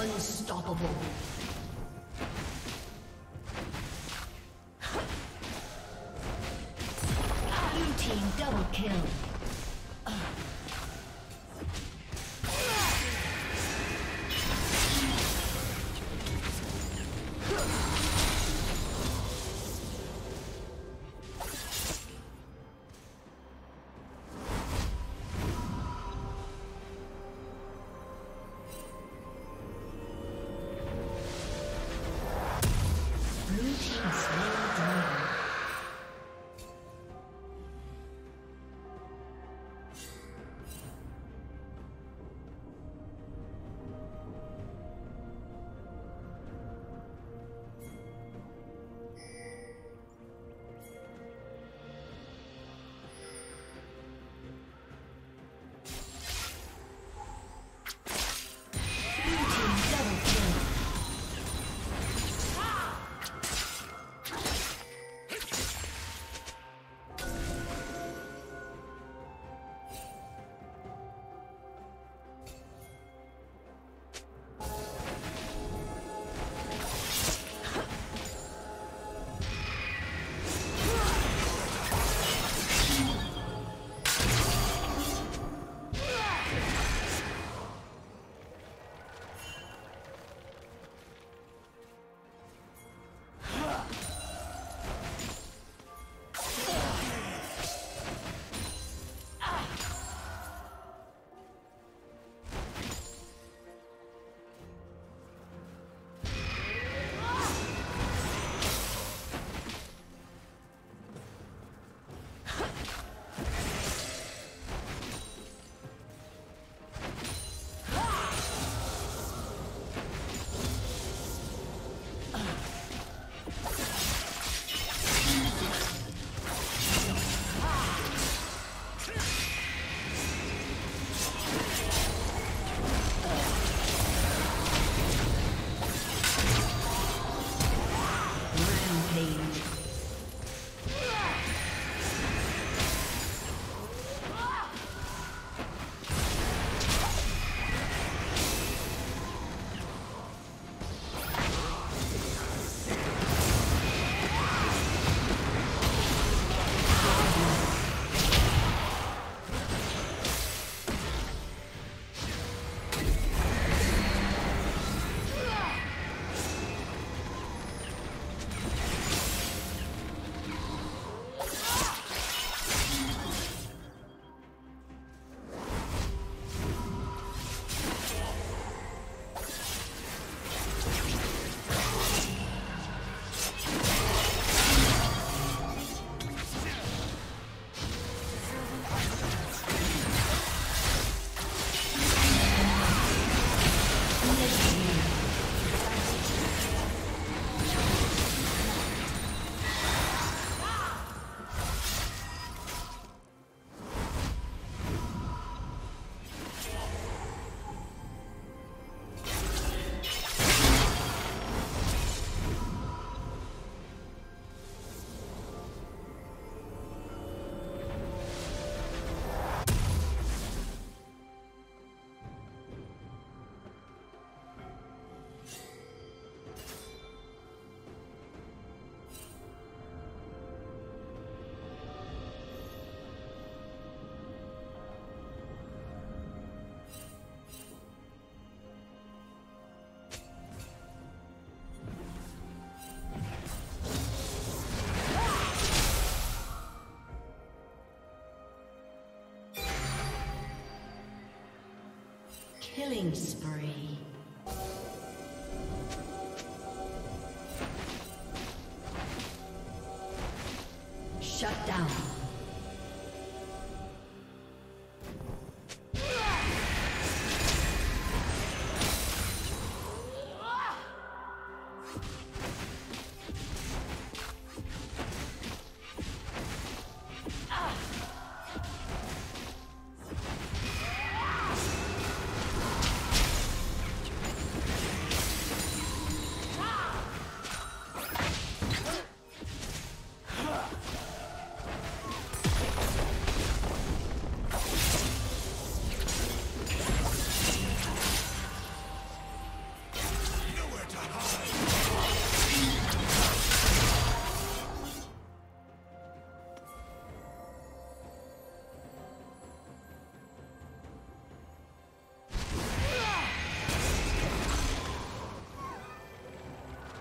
Unstoppable. Blue team double kill. Killing spree. Shut down.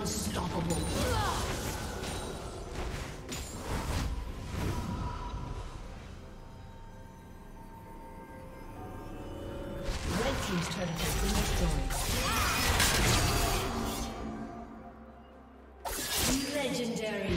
Unstoppable. Red team's turret has been destroyed. Legendary.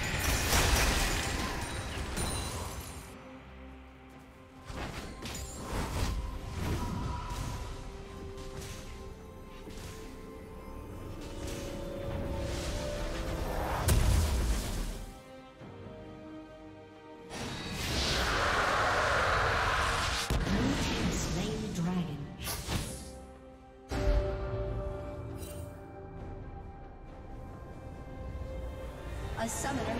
A summoner